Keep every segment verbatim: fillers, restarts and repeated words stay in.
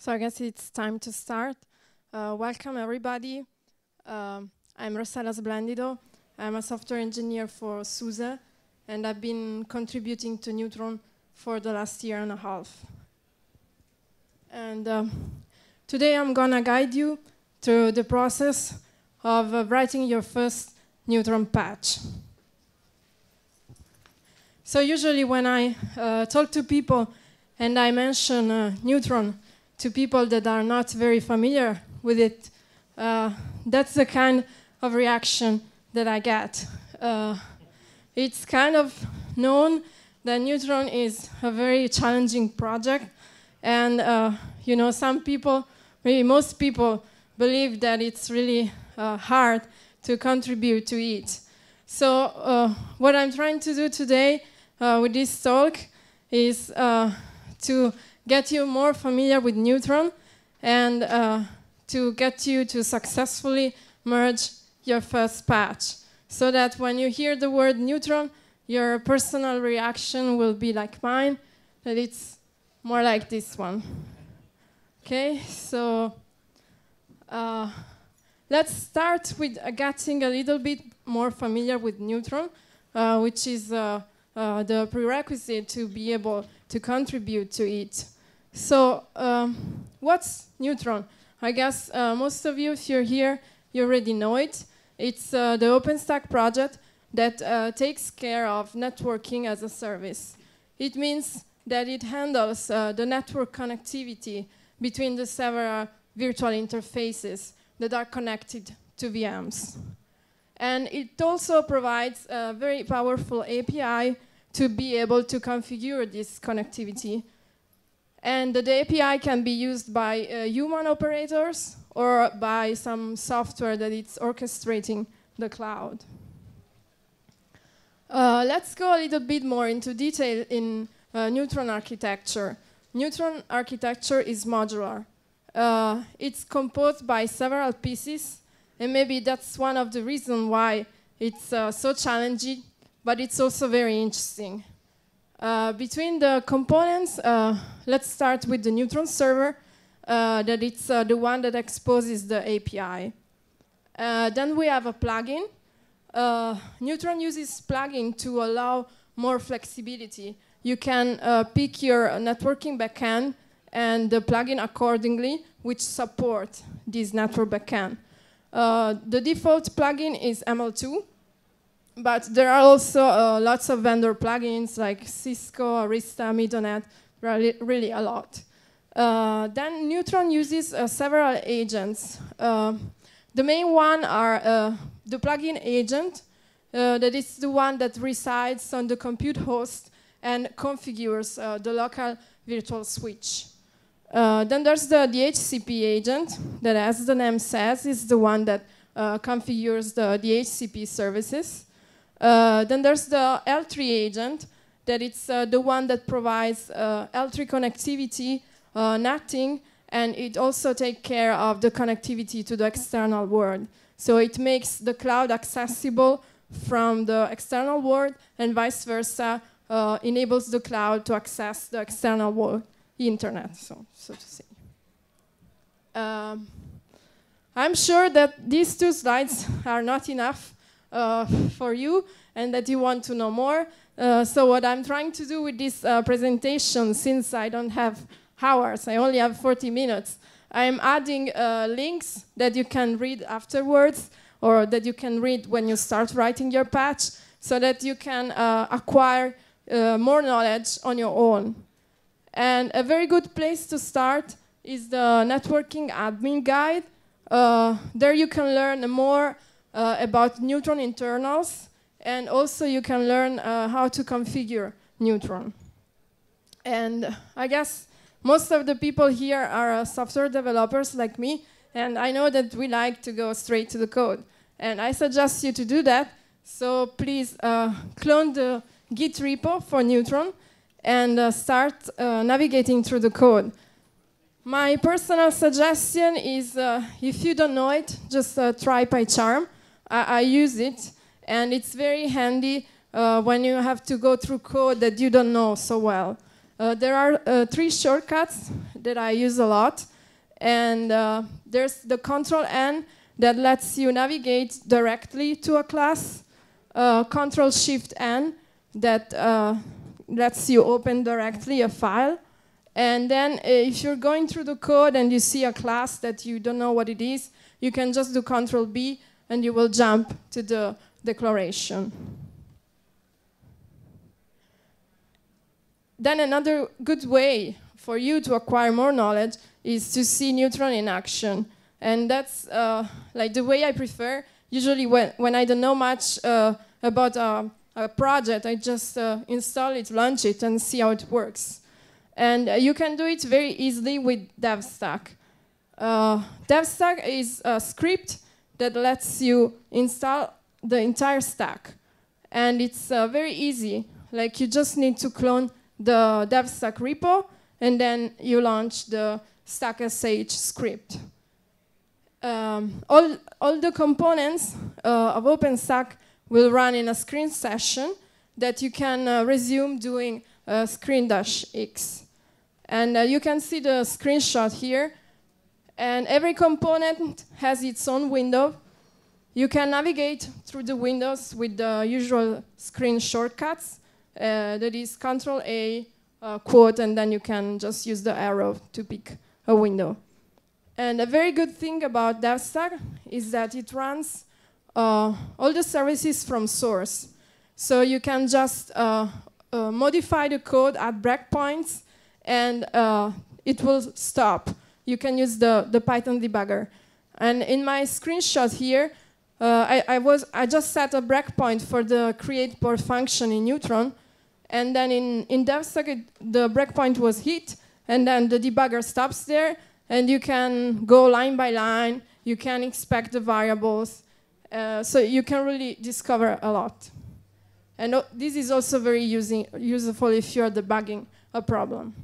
So I guess it's time to start. Uh, welcome everybody. Um, I'm Rossella Sblendido. I'm a software engineer for SUSE, and I've been contributing to Neutron for the last year and a half. And uh, today I'm gonna guide you through the process of uh, writing your first Neutron patch. So usually when I uh, talk to people and I mention uh, Neutron to people that are not very familiar with it, uh, that's the kind of reaction that I get. Uh, it's kind of known that Neutron is a very challenging project, and uh, you know, some people, maybe most people, believe that it's really uh, hard to contribute to it. So uh, what I'm trying to do today uh, with this talk is uh, to get you more familiar with Neutron and uh, to get you to successfully merge your first patch, so that when you hear the word Neutron, your personal reaction will be like mine, that it's more like this one. Okay, so uh, let's start with uh, getting a little bit more familiar with Neutron, uh, which is uh, uh, the prerequisite to be able to contribute to it. So um, what's Neutron? I guess uh, most of you, if you're here, you already know it. It's uh, the OpenStack project that uh, takes care of networking as a service. It means that it handles uh, the network connectivity between the several virtual interfaces that are connected to V Ms. And it also provides a very powerful A P I to be able to configure this connectivity. And the A P I can be used by uh, human operators or by some software that it's orchestrating the cloud. Uh, let's go a little bit more into detail in uh, Neutron architecture. Neutron architecture is modular. Uh, it's composed by several pieces, and maybe that's one of the reasons why it's uh, so challenging, but it's also very interesting. Uh, between the components, uh, let's start with the Neutron server, uh, that it's uh, the one that exposes the A P I. Uh, then we have a plugin. Uh, Neutron uses plugin to allow more flexibility. You can uh, pick your networking backend and the plugin accordingly, which support this network backend. Uh, the default plugin is M L two. But there are also uh, lots of vendor plugins like Cisco, Arista, Midonet, really, really a lot. Uh, then Neutron uses uh, several agents. Uh, the main one are uh, the plugin agent, uh, that is the one that resides on the compute host and configures uh, the local virtual switch. Uh, then there's the, the H C P agent, that as the name says, is the one that uh, configures the, the H C P services. Uh, then there's the L three agent, that it's uh, the one that provides uh, L three connectivity, uh, netting, and it also takes care of the connectivity to the external world. So it makes the cloud accessible from the external world, and vice versa, uh, enables the cloud to access the external world, internet, so, so to say. Um, I'm sure that these two slides are not enough Uh, for you, and that you want to know more. Uh, so what I'm trying to do with this uh, presentation, since I don't have hours, I only have forty minutes, I'm adding uh, links that you can read afterwards, or that you can read when you start writing your patch, so that you can uh, acquire uh, more knowledge on your own. And a very good place to start is the Networking Admin Guide. Uh, there you can learn more Uh, about Neutron internals, and also you can learn uh, how to configure Neutron. And I guess most of the people here are uh, software developers like me, and I know that we like to go straight to the code. And I suggest you to do that, so please uh, clone the Git repo for Neutron and uh, start uh, navigating through the code. My personal suggestion is, uh, if you don't know it, just uh, try PyCharm. I use it, and it's very handy uh, when you have to go through code that you don't know so well. Uh, there are uh, three shortcuts that I use a lot, and uh, there's the control N that lets you navigate directly to a class, uh, control shift N that uh, lets you open directly a file, and then if you're going through the code and you see a class that you don't know what it is, you can just do control B and you will jump to the declaration. Then another good way for you to acquire more knowledge is to see Neutron in action. And that's uh, like the way I prefer. Usually when, when I don't know much uh, about a, a project, I just uh, install it, launch it, and see how it works. And uh, you can do it very easily with DevStack. Uh, DevStack is a script that lets you install the entire stack. And it's uh, very easy. Like, you just need to clone the DevStack repo, and then you launch the stack S H script. Um, all, all the components uh, of OpenStack will run in a screen session that you can uh, resume doing uh, screen dash X. And uh, you can see the screenshot here. And every component has its own window. You can navigate through the windows with the usual screen shortcuts. Uh, that is control A, uh, quote, and then you can just use the arrow to pick a window. And a very good thing about DevStack is that it runs uh, all the services from source. So you can just uh, uh, modify the code at breakpoints, and uh, it will stop. You can use the, the Python debugger. And in my screenshot here, uh, I, I, was, I just set a breakpoint for the create port function in Neutron. And then in, in DevStack, the breakpoint was hit, and then the debugger stops there, and you can go line by line, you can inspect the variables, uh, so you can really discover a lot. And uh, this is also very using, useful if you're debugging a problem.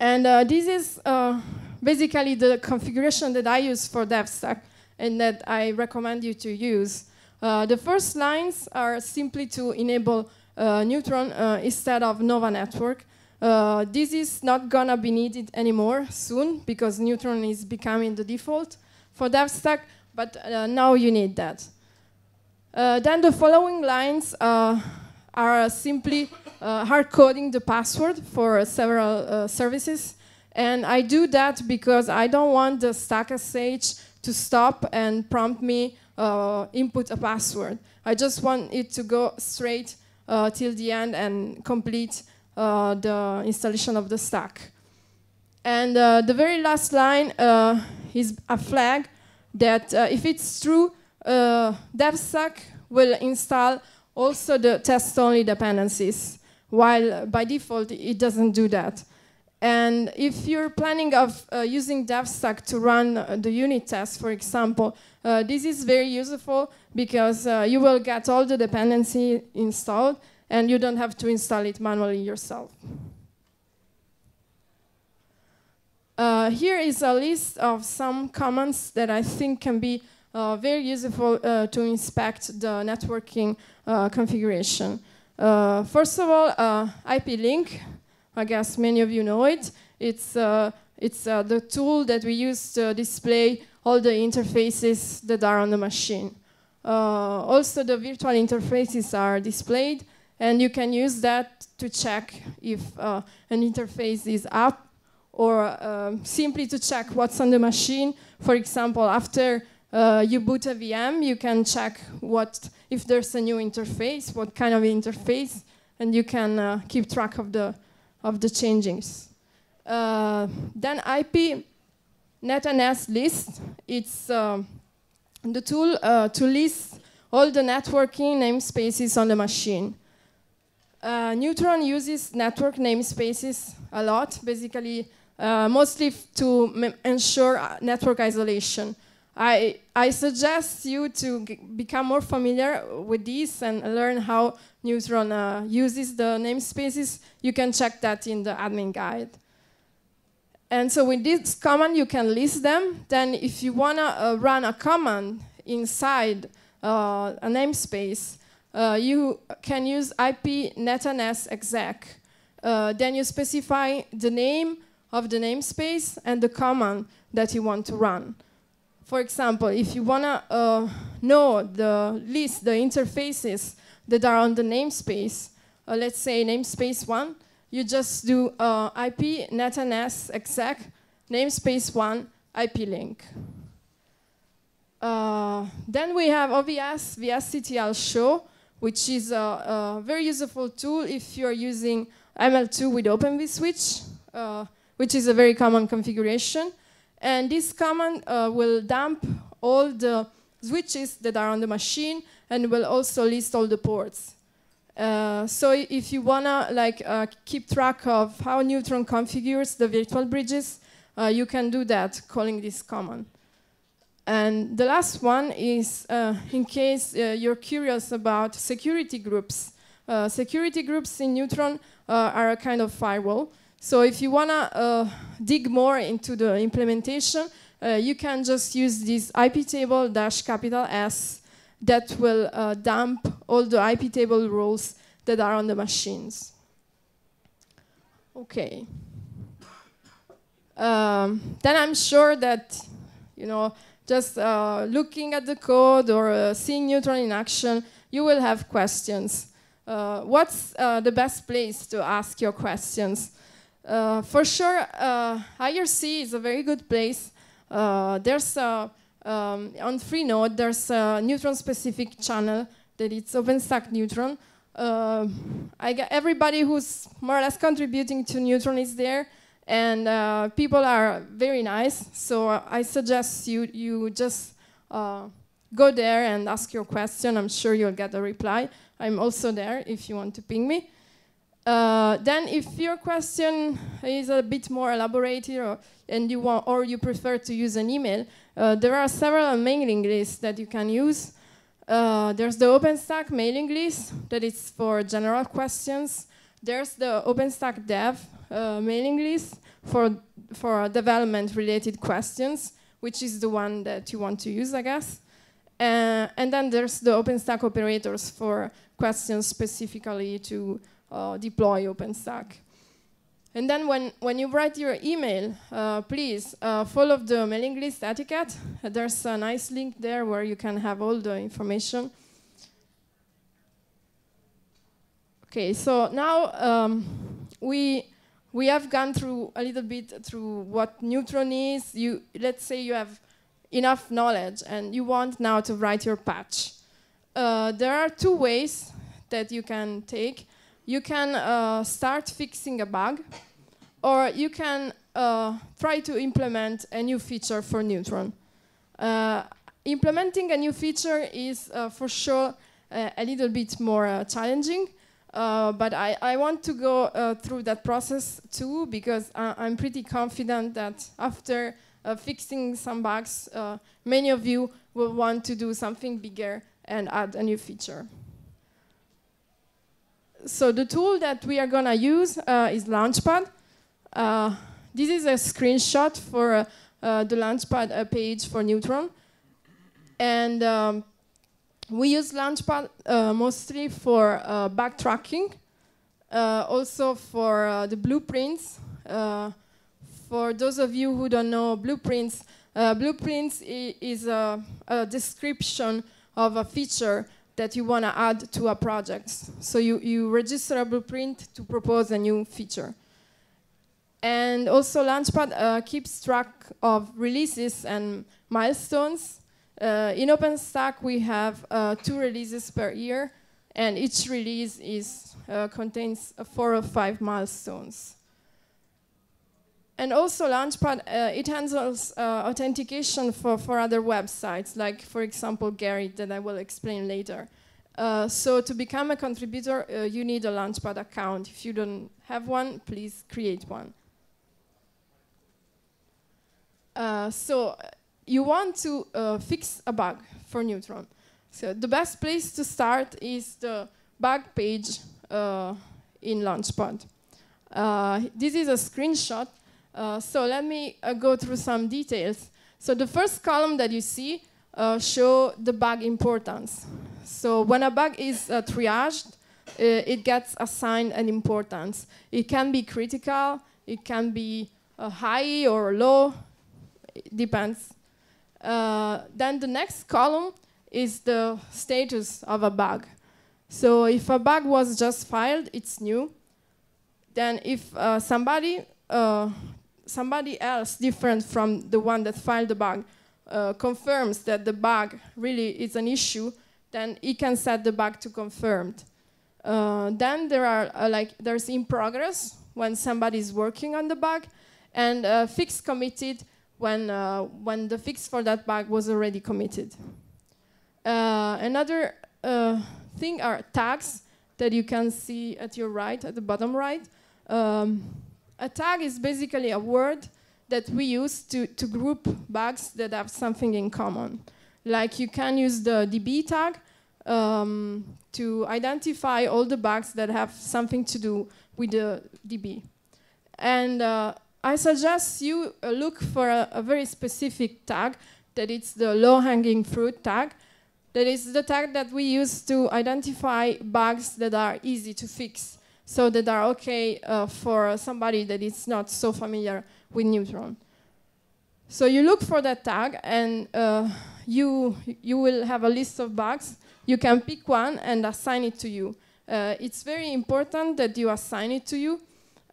And uh, this is uh, basically the configuration that I use for DevStack and that I recommend you to use. Uh, the first lines are simply to enable uh, Neutron uh, instead of Nova Network. Uh, this is not gonna be needed anymore soon because Neutron is becoming the default for DevStack, but uh, now you need that. Uh, then the following lines uh, are simply uh, hard coding the password for several uh, services, and I do that because I don't want the stack S H to stop and prompt me Uh, input a password. I just want it to go straight uh, till the end and complete uh, the installation of the stack. And uh, the very last line uh, is a flag that uh, if it's true, uh, DevStack will install also the test-only dependencies, while by default it doesn't do that. And if you're planning of uh, using DevStack to run uh, the unit test, for example, uh, this is very useful because uh, you will get all the dependency installed and you don't have to install it manually yourself. Uh, here is a list of some commands that I think can be uh, very useful uh, to inspect the networking uh, configuration. Uh, first of all, uh, I P link. I guess many of you know it. It's, uh, it's uh, the tool that we use to display all the interfaces that are on the machine. Uh, also, the virtual interfaces are displayed, and you can use that to check if uh, an interface is up, or uh, simply to check what's on the machine. For example, after uh, you boot a V M, you can check what, if there's a new interface, what kind of interface, and you can uh, keep track of the of the changes. Uh, then I P net N S list, it's um, the tool uh, to list all the networking namespaces on the machine. Uh, Neutron uses network namespaces a lot, basically uh, mostly to ensure network isolation. I, I suggest you to g become more familiar with this and learn how Neutron uh, uses the namespaces. You can check that in the admin guide. And so with this command, you can list them. Then if you want to uh, run a command inside uh, a namespace, Uh, you can use I P netns exec. Uh, then you specify the name of the namespace and the command that you want to run. For example, if you want to uh, know the list, the interfaces that are on the namespace, uh, let's say namespace one, you just do uh, I P netns exec namespace one I P link. Uh, then we have O V S, V S C T L show, which is a, a very useful tool if you're using M L two with Open vSwitch, uh, which is a very common configuration. And this command uh, will dump all the switches that are on the machine and will also list all the ports. Uh, so if you wanna like uh, keep track of how Neutron configures the virtual bridges, uh, you can do that calling this command. And the last one is, uh, in case uh, you're curious about security groups. Uh, security groups in Neutron uh, are a kind of firewall. So if you want to uh, dig more into the implementation, uh, you can just use this I P table dash capital S that will uh, dump all the I P table rules that are on the machines. Okay. Um, then I'm sure that, you know, just uh, looking at the code or uh, seeing Neutron in action, you will have questions. Uh, what's uh, the best place to ask your questions? Uh, for sure, uh, I R C is a very good place. Uh, there's a, um, on Freenode, there's a Neutron-specific channel that it's OpenStack Neutron. Uh, I got everybody who's more or less contributing to Neutron is there, and uh, people are very nice. So I suggest you you just uh, go there and ask your question. I'm sure you'll get a reply. I'm also there if you want to ping me. Uh, then, if your question is a bit more elaborated, or, and you want, or you prefer to use an email, uh, there are several mailing lists that you can use. Uh, there's the OpenStack mailing list that is for general questions. There's the OpenStack Dev uh, mailing list for for development-related questions, which is the one that you want to use, I guess. Uh, and then there's the OpenStack operators for questions specifically to Uh, deploy OpenStack. And then when, when you write your email, uh, please uh, follow the mailing list etiquette. Uh, there's a nice link there where you can have all the information. Okay, so now um, we, we have gone through a little bit through what Neutron is. You, let's say you have enough knowledge and you want now to write your patch. Uh, there are two ways that you can take. You can uh, start fixing a bug, or you can uh, try to implement a new feature for Neutron. Uh, implementing a new feature is uh, for sure uh, a little bit more uh, challenging, uh, but I, I want to go uh, through that process too, because I, I'm pretty confident that after uh, fixing some bugs, uh, many of you will want to do something bigger and add a new feature. So the tool that we are going to use uh, is Launchpad. Uh, this is a screenshot for uh, uh, the Launchpad uh, page for Neutron. And um, we use Launchpad uh, mostly for uh, backtracking, uh, also for uh, the blueprints. Uh, for those of you who don't know blueprints, uh, blueprints i- is a, a description of a feature that you want to add to a project. So you, you register a blueprint to propose a new feature. And also Launchpad uh, keeps track of releases and milestones. Uh, in OpenStack, we have uh, two releases per year, and each release is, uh, contains uh, four or five milestones. And also Launchpad, uh, it handles uh, authentication for, for other websites, like, for example, Gerrit, that I will explain later. Uh, so to become a contributor, uh, you need a Launchpad account. If you don't have one, please create one. Uh, so you want to uh, fix a bug for Neutron. So the best place to start is the bug page uh, in Launchpad. Uh, this is a screenshot. Uh, so let me uh, go through some details. So the first column that you see uh, shows the bug importance. So when a bug is uh, triaged, uh, it gets assigned an importance. It can be critical, it can be uh, high or low, it depends. Uh, then the next column is the status of a bug. So if a bug was just filed, it's new. Then if uh, somebody, uh, somebody else different from the one that filed the bug uh, confirms that the bug really is an issue, then it can set the bug to confirmed. Uh, then there are uh, like there's in progress when somebody is working on the bug, and uh, fix committed when uh, when the fix for that bug was already committed. Uh, another uh, thing are tags that you can see at your right, at the bottom right. Um, a tag is basically a word that we use to, to group bugs that have something in common. Like you can use the D B tag um, to identify all the bugs that have something to do with the D B. And uh, I suggest you uh, look for a, a very specific tag that it's the low-hanging fruit tag. That is the tag that we use to identify bugs that are easy to fix, so that are okay uh, for somebody that is not so familiar with Neutron. So you look for that tag, and uh, you, you will have a list of bugs. You can pick one and assign it to you. Uh, it's very important that you assign it to you,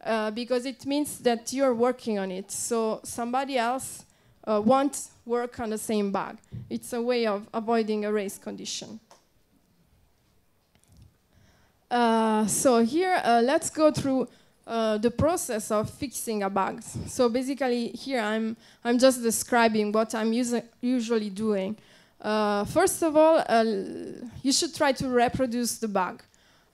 uh, because it means that you're working on it. So somebody else Uh, won't work on the same bug. It's a way of avoiding a race condition. Uh, so here, uh, let's go through uh, the process of fixing a bug. So basically, here I'm I'm just describing what I'm usually doing. Uh, first of all, uh, you should try to reproduce the bug.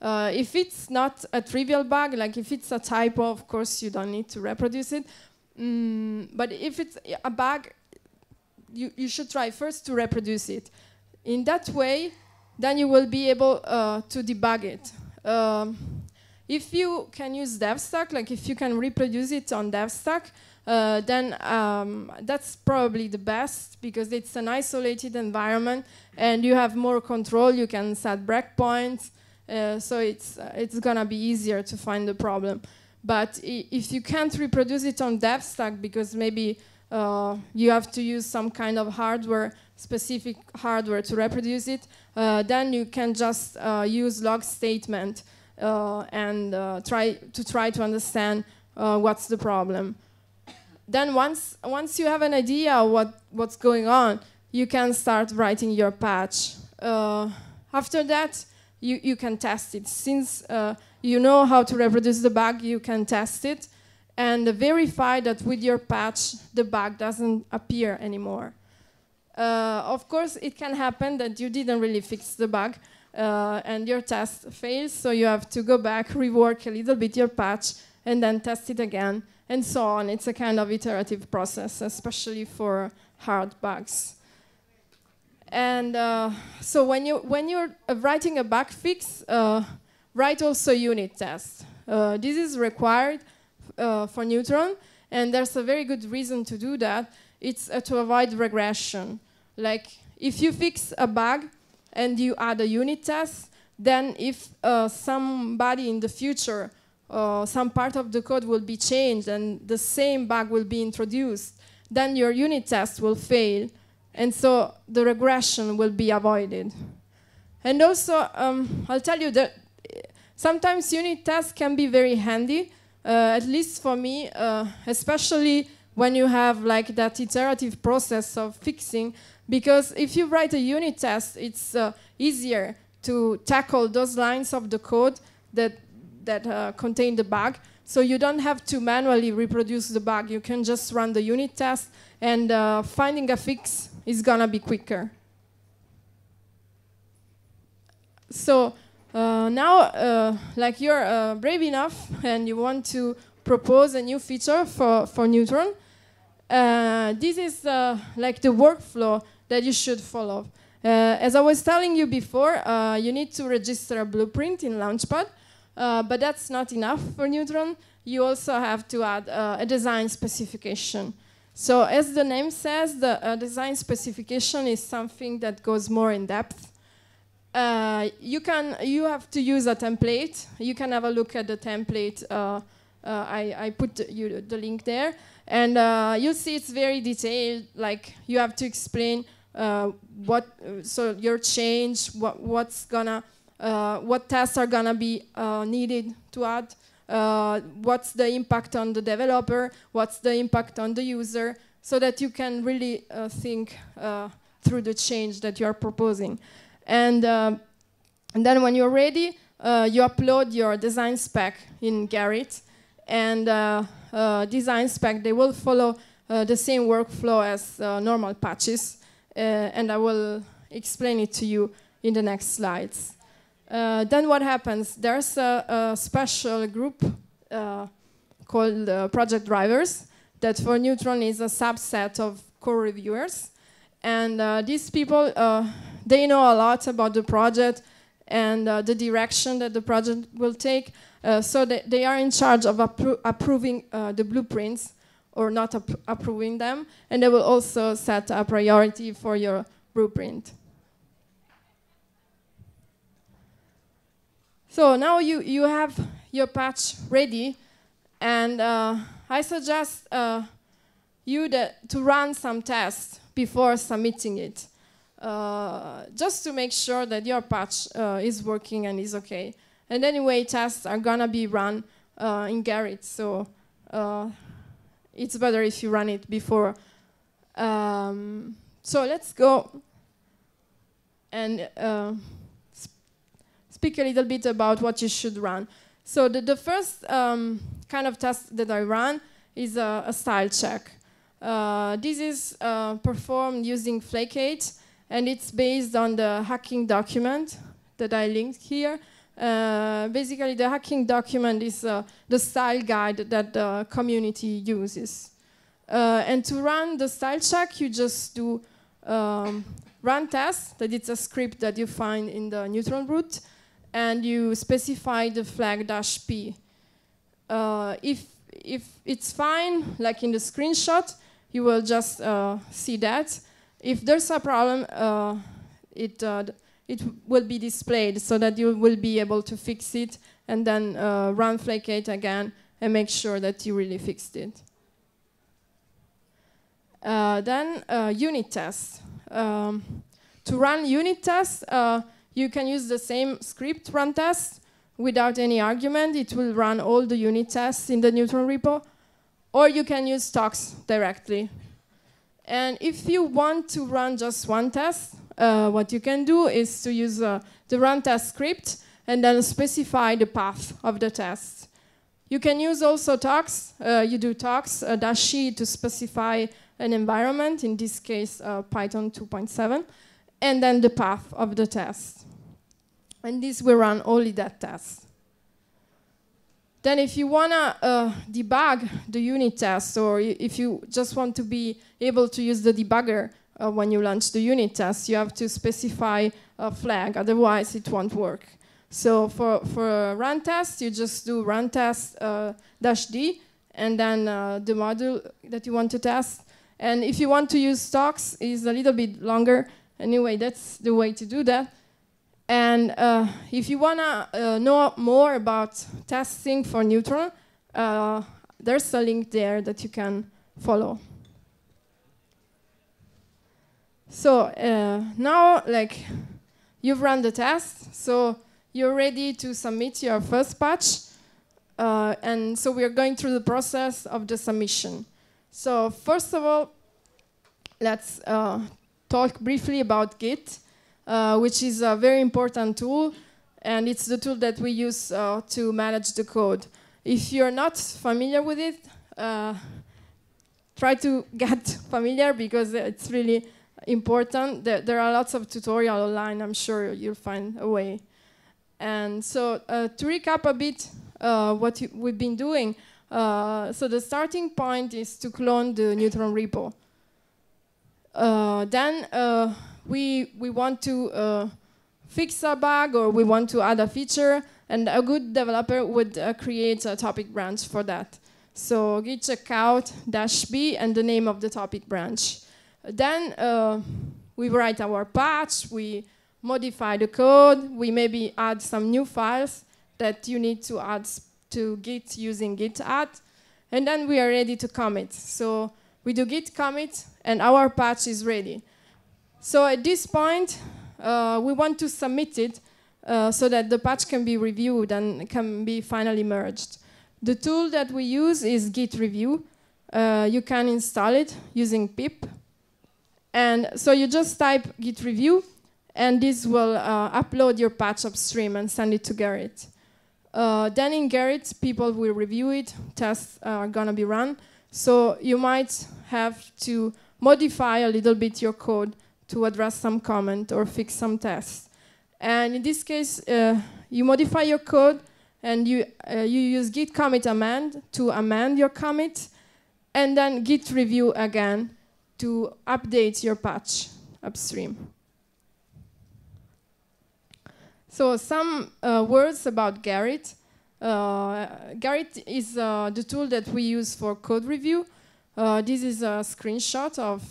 Uh, if it's not a trivial bug, like if it's a typo, of course you don't need to reproduce it. Mm, but if it's a bug, you, you should try first to reproduce it. In that way, then you will be able uh, to debug it. Um, if you can use DevStack, like if you can reproduce it on DevStack, uh, then um, that's probably the best, because it's an isolated environment and you have more control, you can set breakpoints, uh, so it's, uh, it's gonna be easier to find the problem. But if you can't reproduce it on DevStack because maybe uh, you have to use some kind of hardware, specific hardware to reproduce it, uh, then you can just uh, use log statement uh, and uh, try to try to understand uh, what's the problem. Then once once you have an idea what what's going on, you can start writing your patch. Uh, after that, you you can test it since. Uh, You know how to reproduce the bug, you can test it and verify that with your patch the bug doesn't appear anymore. Uh, of course, it can happen that you didn't really fix the bug uh, and your test fails, so you have to go back, rework a little bit your patch and then test it again and so on. It's a kind of iterative process, especially for hard bugs. And uh, so when, you, when you're writing a bug fix, uh, write also unit tests. Uh, this is required uh, for Neutron, and there's a very good reason to do that. It's uh, to avoid regression. Like, if you fix a bug and you add a unit test, then if uh, somebody in the future, uh, some part of the code will be changed and the same bug will be introduced, then your unit test will fail, and so the regression will be avoided. And also, um, I'll tell you that sometimes unit tests can be very handy, uh, at least for me, uh, especially when you have like that iterative process of fixing, because if you write a unit test, it's uh, easier to tackle those lines of the code that, that uh, contain the bug. So you don't have to manually reproduce the bug. You can just run the unit test, and uh, finding a fix is gonna be quicker. So. Uh, now, uh, like you're uh, brave enough and you want to propose a new feature for, for Neutron, uh, this is uh, like the workflow that you should follow. Uh, as I was telling you before, uh, you need to register a blueprint in Launchpad, uh, but that's not enough for Neutron. You also have to add uh, a design specification. So as the name says, the uh, design specification is something that goes more in depth. Uh, you can. You have to use a template. You can have a look at the template. Uh, Uh, I, I put you the link there, and uh, you'll see it's very detailed. Like you have to explain uh, what, uh, so your change, what, what's gonna, uh, what tasks are gonna be uh, needed to add, uh, what's the impact on the developer, what's the impact on the user, so that you can really uh, think uh, through the change that you are proposing, and uh, and then when you're ready, uh, you upload your design spec in Gerrit. And uh, uh, design spec, they will follow uh, the same workflow as uh, normal patches. Uh, and I will explain it to you in the next slides. Uh, then what happens? There's a, a special group uh, called uh, project drivers that for Neutron is a subset of core reviewers. And uh, these people, uh, they know a lot about the project and uh, the direction that the project will take. Uh, so they, they are in charge of appro approving uh, the blueprints or not appro approving them, and they will also set a priority for your blueprint. So now you, you have your patch ready, and uh, I suggest uh, you that to run some tests before submitting it, uh, just to make sure that your patch uh, is working and is okay. And anyway, tests are gonna be run uh, in Gerrit, so uh, it's better if you run it before. Um, so let's go and uh, sp speak a little bit about what you should run. So the, the first um, kind of test that I run is a, a style check. Uh, this is uh, performed using Flake eight, and it's based on the hacking document that I linked here. Uh, basically, the hacking document is uh, the style guide that the community uses. Uh, and to run the style check, you just do um, run test, that it's a script that you find in the Neutron root, and you specify the flag dash p. Uh, if, if it's fine, like in the screenshot, you will just uh, see that. If there's a problem, uh, it uh, it will be displayed so that you will be able to fix it and then uh, run Flake eight again and make sure that you really fixed it. Uh, then uh, unit tests. Um, to run unit tests, uh, you can use the same script run test without any argument. It will run all the unit tests in the Neutron repo, or you can use stocks directly. And if you want to run just one test, Uh, what you can do is to use uh, the run test script and then specify the path of the test. You can use also talks. Uh, you do talks uh, dash e to specify an environment, in this case uh, Python two point seven, and then the path of the test. And this will run only that test. Then if you want to uh, debug the unit test, or if you just want to be able to use the debugger Uh, when you launch the unit test, you have to specify a flag, otherwise it won't work. So for, for run test, you just do run test uh, dash d, and then uh, the module that you want to test. And if you want to use stocks, it's a little bit longer. Anyway, that's the way to do that. And uh, if you want to uh, know more about testing for Neutron, uh, there's a link there that you can follow. So uh, now, like, you've run the test, so you're ready to submit your first patch. Uh, and so we are going through the process of the submission. So first of all, let's uh, talk briefly about Git, uh, which is a very important tool, and it's the tool that we use uh, to manage the code. If you're not familiar with it, uh, try to get familiar, because it's really important. There are lots of tutorials online. I'm sure you'll find a way. And so uh, to recap a bit uh, what you, we've been doing, uh, so the starting point is to clone the Neutron repo. Uh, then uh, we, we want to uh, fix a bug, or we want to add a feature, and a good developer would uh, create a topic branch for that. So git checkout dash b and the name of the topic branch. Then uh, we write our patch, we modify the code, we maybe add some new files that you need to add to Git using Git add, and then we are ready to commit. So we do Git commit, and our patch is ready. So at this point, uh, we want to submit it uh, so that the patch can be reviewed and can be finally merged. The tool that we use is Git review. Uh, you can install it using pip. And so you just type Git review, and this will uh, upload your patch upstream and send it to Gerrit. Uh, then in Gerrit, people will review it, tests are gonna be run. So you might have to modify a little bit your code to address some comment or fix some tests. And in this case, uh, you modify your code, and you, uh, you use git commit amend to amend your commit, and then git review again to update your patch upstream. So some uh, words about Gerrit. Uh, Gerrit is uh, the tool that we use for code review. Uh, this is a screenshot of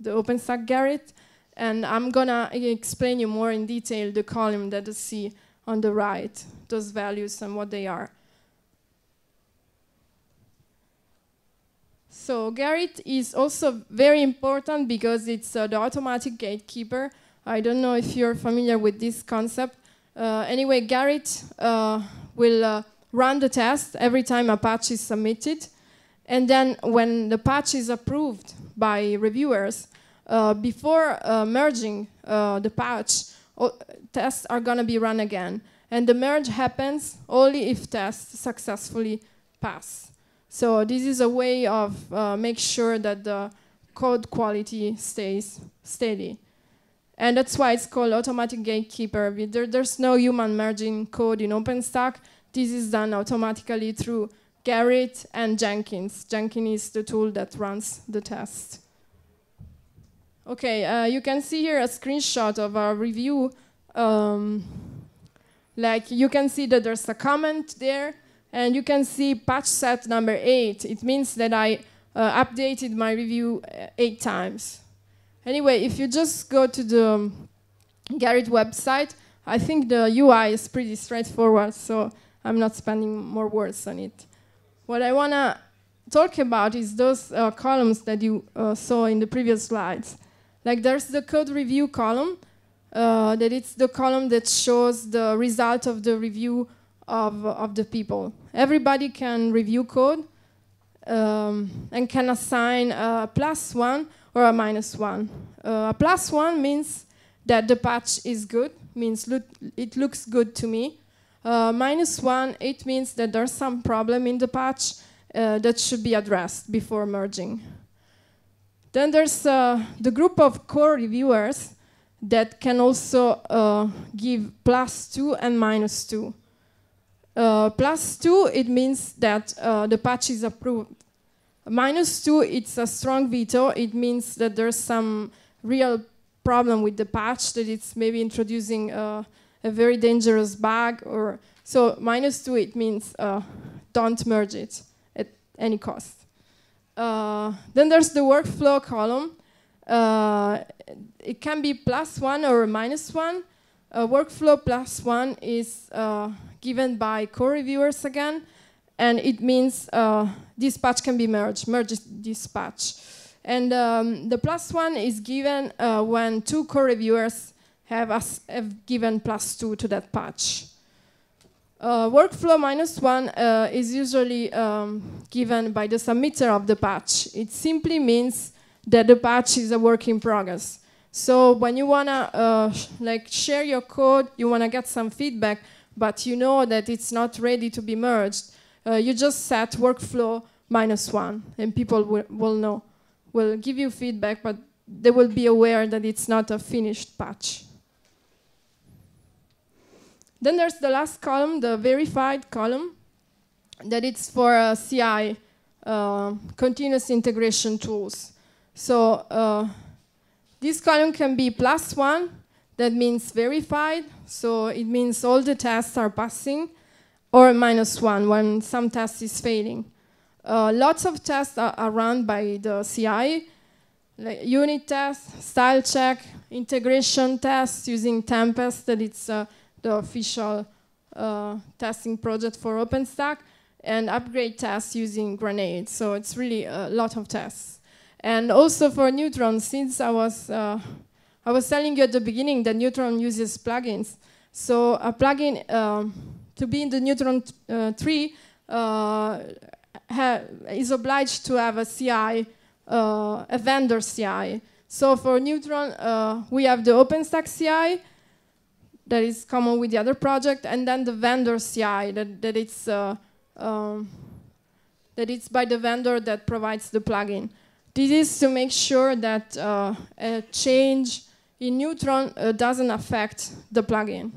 the OpenStack Gerrit, and I'm gonna explain you more in detail the column that you see on the right, those values and what they are. So Gerrit is also very important because it's uh, the automatic gatekeeper. I don't know if you're familiar with this concept. Uh, anyway, Gerrit uh, will uh, run the test every time a patch is submitted. And then when the patch is approved by reviewers, uh, before uh, merging uh, the patch, tests are going to be run again. And the merge happens only if tests successfully pass. So this is a way of uh, make sure that the code quality stays steady. And that's why it's called automatic gatekeeper. There, there's no human merging code in OpenStack. This is done automatically through Gerrit and Jenkins. Jenkins is the tool that runs the test. Okay, uh, you can see here a screenshot of our review. Um, like you can see that there's a comment there, and you can see patch set number eight. It means that I uh, updated my review eight times. Anyway, if you just go to the Gerrit website, I think the U I is pretty straightforward, so I'm not spending more words on it. What I want to talk about is those uh, columns that you uh, saw in the previous slides. Like there's the code review column, uh, that it's the column that shows the result of the review of, of the people. Everybody can review code um, and can assign a plus one or a minus one. Uh, a plus one means that the patch is good, means look, it looks good to me. Uh, minus one, it means that there's some problem in the patch uh, that should be addressed before merging. Then there's uh, the group of core reviewers that can also uh, give plus two and minus two. Uh, plus two, it means that uh, the patch is approved. Minus two, it's a strong veto. It means that there's some real problem with the patch, that it's maybe introducing uh, a very dangerous bug. Or so minus two, it means uh, don't merge it at any cost. Uh, then there's the workflow column. Uh, it can be plus one or minus one. Uh, workflow plus one is uh, given by core reviewers again. And it means uh, this patch can be merged, merge this patch. And um, the plus one is given uh, when two co-reviewers have, have given plus two to that patch. Uh, workflow minus one uh, is usually um, given by the submitter of the patch. It simply means that the patch is a work in progress. So when you wanna uh, sh like share your code, you wanna get some feedback, but you know that it's not ready to be merged, Uh, you just set workflow minus one, and people will, will know, will give you feedback, but they will be aware that it's not a finished patch. Then there's the last column, the verified column, that it's for uh, C I, uh, continuous integration tools. So uh, this column can be plus one, that means verified, so it means all the tests are passing, or minus one, when some test is failing. Uh, lots of tests are, are run by the C I. like unit tests, style check, integration tests using Tempest, that it's uh, the official uh, testing project for OpenStack, and upgrade tests using Grenade. So it's really a lot of tests. And also for Neutron, since I was uh, I was telling you at the beginning that Neutron uses plugins. So a plugin um, to be in the Neutron uh, tree uh, ha is obliged to have a C I, uh, a vendor C I. So for Neutron, uh, we have the OpenStack C I that is common with the other project, and then the vendor C I that that it's uh, um, that it's by the vendor that provides the plugin. This is to make sure that uh, a change in Neutron uh, doesn't affect the plugin.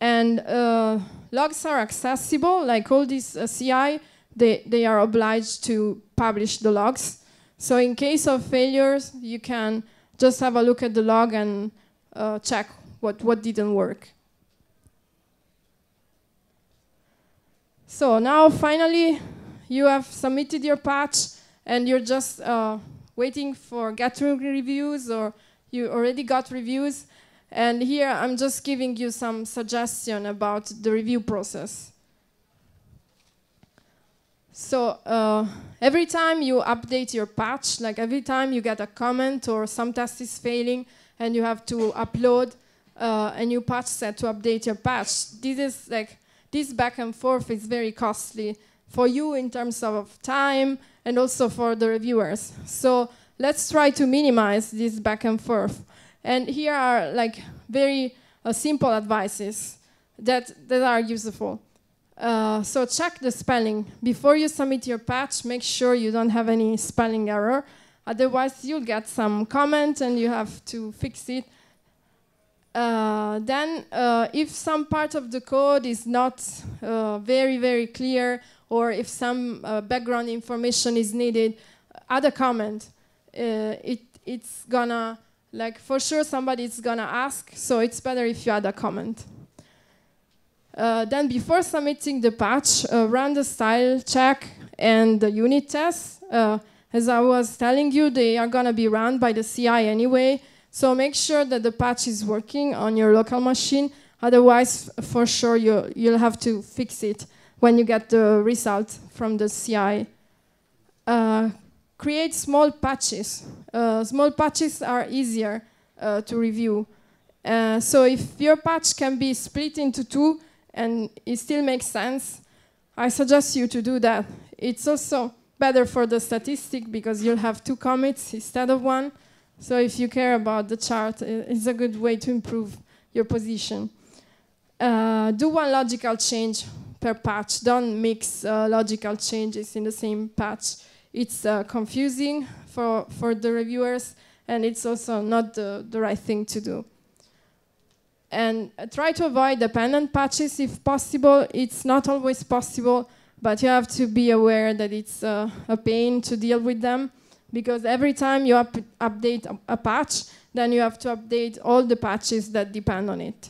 And uh, logs are accessible, like all these uh, C I, they, they are obliged to publish the logs. So in case of failures, you can just have a look at the log and uh, check what, what didn't work. So now finally, you have submitted your patch and you're just uh, waiting for getting reviews, or you already got reviews. And here I'm just giving you some suggestion about the review process. So uh, every time you update your patch, like every time you get a comment or some test is failing and you have to upload uh, a new patch set to update your patch, this is like, this back and forth is very costly for you in terms of time and also for the reviewers. So let's try to minimize this back and forth. And here are like very uh, simple advices that, that are useful. Uh, so check the spelling. Before you submit your patch, make sure you don't have any spelling error. Otherwise, you'll get some comment and you have to fix it. Uh, then, uh, if some part of the code is not uh, very, very clear, or if some uh, background information is needed, add a comment. Uh, it, it's gonna... Like, for sure, somebody's gonna ask, so it's better if you add a comment. Uh, then, before submitting the patch, uh, run the style check and the unit tests. Uh, as I was telling you, they are gonna be run by the C I anyway, so make sure that the patch is working on your local machine. Otherwise, for sure, you, you'll have to fix it when you get the result from the C I. Uh, Create small patches. Uh, small patches are easier uh, to review. Uh, so if your patch can be split into two and it still makes sense, I suggest you to do that. It's also better for the statistic because you'll have two commits instead of one. So if you care about the chart, it's a good way to improve your position. Uh, do one logical change per patch. Don't mix uh, logical changes in the same patch. It's uh, confusing for, for the reviewers, and it's also not the, the right thing to do. And uh, try to avoid dependent patches if possible. It's not always possible, but you have to be aware that it's uh, a pain to deal with them, because every time you up update a, a patch, then you have to update all the patches that depend on it.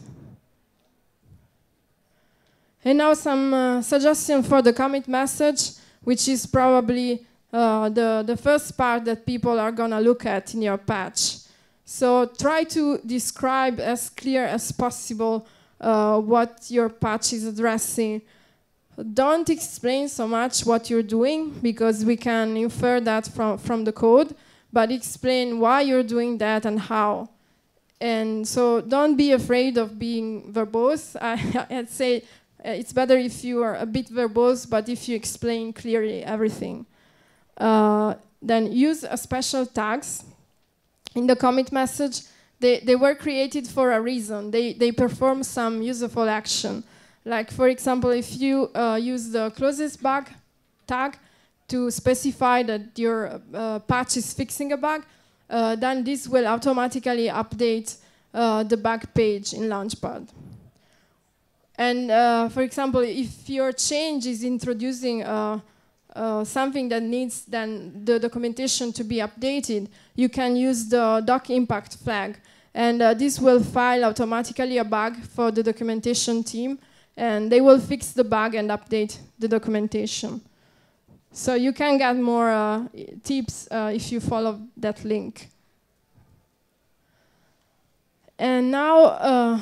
And now some uh, suggestion for the commit message, which is probably Uh, the, the first part that people are gonna look at in your patch. So try to describe as clear as possible uh, what your patch is addressing. Don't explain so much what you're doing, because we can infer that from, from the code, but explain why you're doing that and how. And so don't be afraid of being verbose. I, I'd say it's better if you are a bit verbose, but if you explain clearly everything. Uh, then use a special tags in the commit message. They, they were created for a reason. They, they perform some useful action. Like, for example, if you uh, use the closest bug tag to specify that your uh, patch is fixing a bug, uh, then this will automatically update uh, the bug page in Launchpad. And, uh, for example, if your change is introducing a Uh, something that needs then the documentation to be updated, you can use the doc impact flag, and uh, this will file automatically a bug for the documentation team, and they will fix the bug and update the documentation. So you can get more uh, tips uh, if you follow that link. And now uh,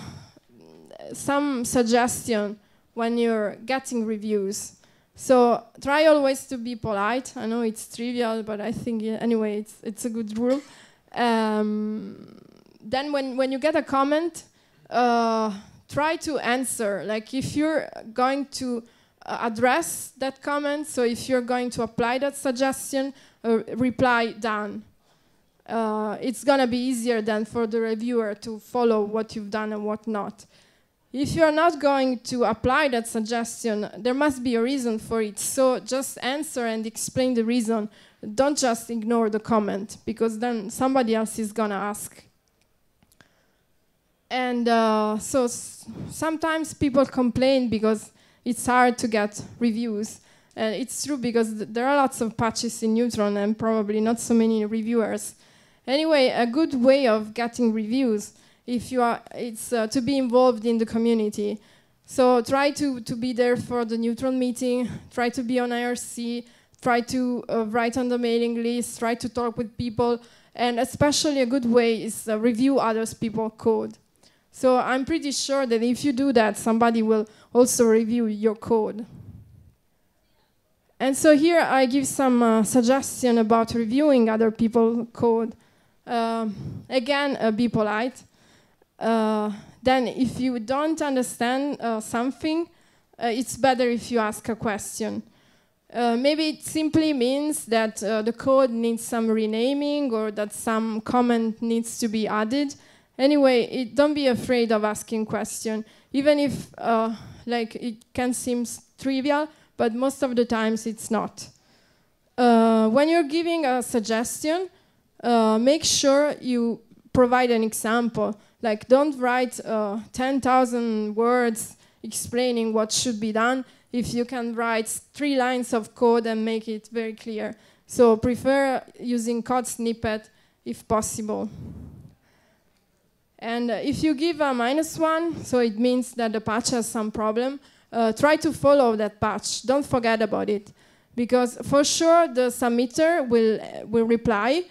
some suggestion when you're getting reviews. So try always to be polite. I know it's trivial, but I think yeah, anyway it's, it's a good rule. Um, then when, when you get a comment, uh, try to answer. Like if you're going to address that comment, so if you're going to apply that suggestion, uh, reply done. Uh, it's gonna be easier than for the reviewer to follow what you've done and what not. If you're not going to apply that suggestion, there must be a reason for it. So just answer and explain the reason. Don't just ignore the comment, because then somebody else is gonna ask. And uh, so s sometimes people complain because it's hard to get reviews. And uh, it's true, because th there are lots of patches in Neutron and probably not so many reviewers. Anyway, a good way of getting reviews if you are, it's uh, to be involved in the community. So try to, to be there for the Neutron meeting, try to be on I R C, try to uh, write on the mailing list, try to talk with people, and especially a good way is uh, review other people's code. So I'm pretty sure that if you do that, somebody will also review your code. And so here I give some uh, suggestion about reviewing other people's code. Uh, again, uh, be polite. Uh, then if you don't understand uh, something, uh, it's better if you ask a question. Uh, maybe it simply means that uh, the code needs some renaming or that some comment needs to be added. Anyway, it, don't be afraid of asking questions, even if uh, like it can seem trivial, but most of the times it's not. Uh, when you're giving a suggestion, uh, make sure you provide an example. Like, don't write uh, ten thousand words explaining what should be done if you can write three lines of code and make it very clear. So prefer using code snippet if possible. And uh, if you give a minus one, so it means that the patch has some problem, uh, try to follow that patch. Don't forget about it. Because for sure the submitter will, uh, will reply.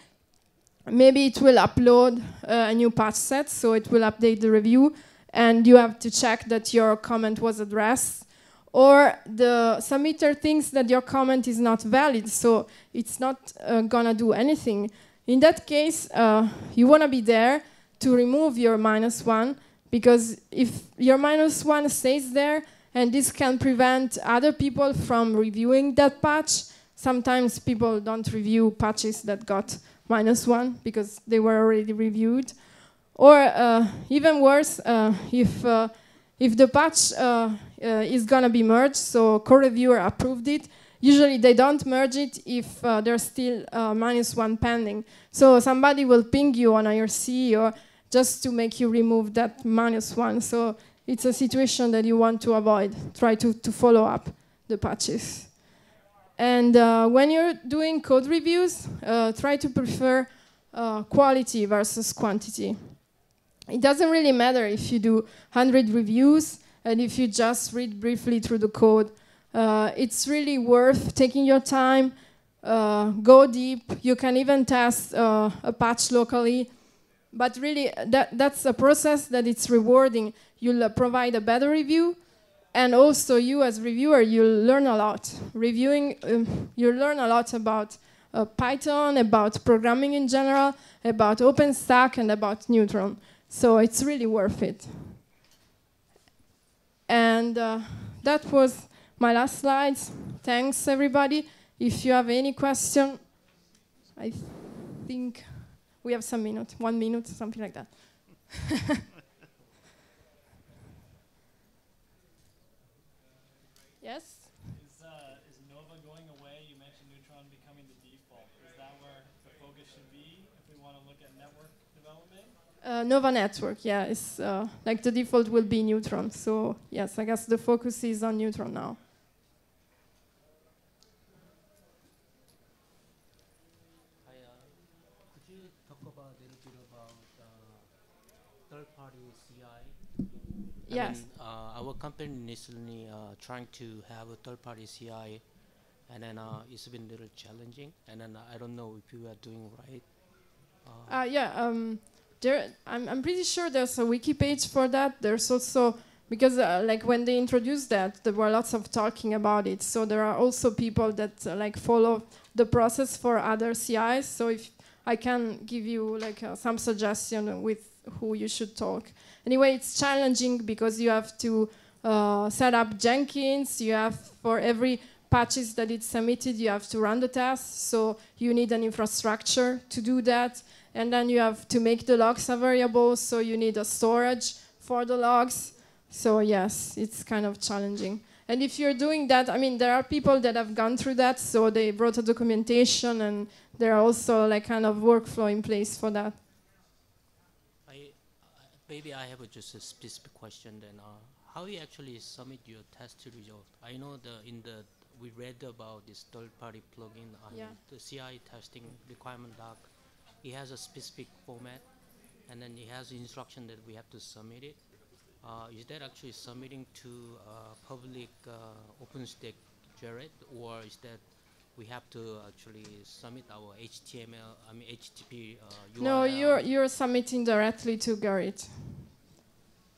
Maybe it will upload uh, a new patch set, so it will update the review, and you have to check that your comment was addressed. Or the submitter thinks that your comment is not valid, so it's not uh, gonna do anything. In that case, uh, you wanna be there to remove your minus one, because if your minus one stays there, and this can prevent other people from reviewing that patch. Sometimes people don't review patches that got minus one because they were already reviewed. Or uh, even worse, uh, if, uh, if the patch uh, uh, is gonna be merged, so co-reviewer approved it, usually they don't merge it if uh, there's still uh, minus one pending. So somebody will ping you on I R C or just to make you remove that minus one. So it's a situation that you want to avoid. Try to, to follow up the patches. And uh, when you're doing code reviews, uh, try to prefer uh, quality versus quantity. It doesn't really matter if you do one hundred reviews and if you just read briefly through the code. Uh, it's really worth taking your time, uh, go deep. You can even test uh, a patch locally. But really, that, that's a process that it's rewarding. You'll uh, provide a better review. And also, you as reviewer, you learn a lot. Reviewing, um, you learn a lot about uh, Python, about programming in general, about OpenStack, and about Neutron. So it's really worth it. And uh, that was my last slides. Thanks, everybody. If you have any question, I th think we have some minute, one minute, something like that. Yes? Is, uh, is Nova going away? You mentioned Neutron becoming the default. Is that where the focus should be if we want to look at network development? Uh, Nova Network, yeah. It's, uh, like the default will be Neutron. So yes, I guess the focus is on Neutron now. Hi, uh, could you talk about a little bit about uh, third-party C I? Yes. I mean, uh, our company initially uh, trying to have a third-party C I and then uh, it's been a little challenging. And then uh, I don't know if you are doing right. Uh, uh, yeah, um, there. I'm I'm pretty sure there's a wiki page for that. There's also because uh, like when they introduced that, there were lots of talking about it. So there are also people that uh, like follow the process for other C Is. So if I can give you like uh, some suggestion with who you should talk. Anyway, it's challenging because you have to uh, set up Jenkins. You have for every patches that it's submitted, you have to run the tests. So you need an infrastructure to do that. And then you have to make the logs a variable. So you need a storage for the logs. So yes, it's kind of challenging. And if you're doing that, I mean, there are people that have gone through that. So they brought a documentation and there are also like kind of workflow in place for that. I, uh, maybe I have a, just a specific question then. Uh, how you actually submit your test result? I know the in the we read about this third-party plugin on yeah. the C I testing requirement doc. It has a specific format, and then it has instruction that we have to submit it. Uh, is that actually submitting to uh, public uh, OpenStack, Gerrit, or is that we have to actually submit our H T M L, I mean H T T P uh, U R L? No, you're you're submitting directly to Gerrit.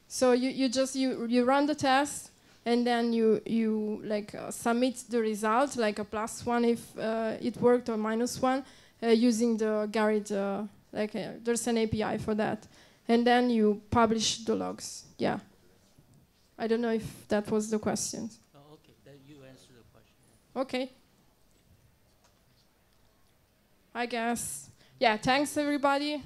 So you you just you you run the test. And then you you like uh, submit the result, like a plus one if uh, it worked or minus one, uh, using the Gerrit. Uh, like uh, there's an A P I for that, and then you publish the logs. Yeah, I don't know if that was the question. Oh, okay, then you answered the question. Okay. I guess. Yeah. Thanks, everybody.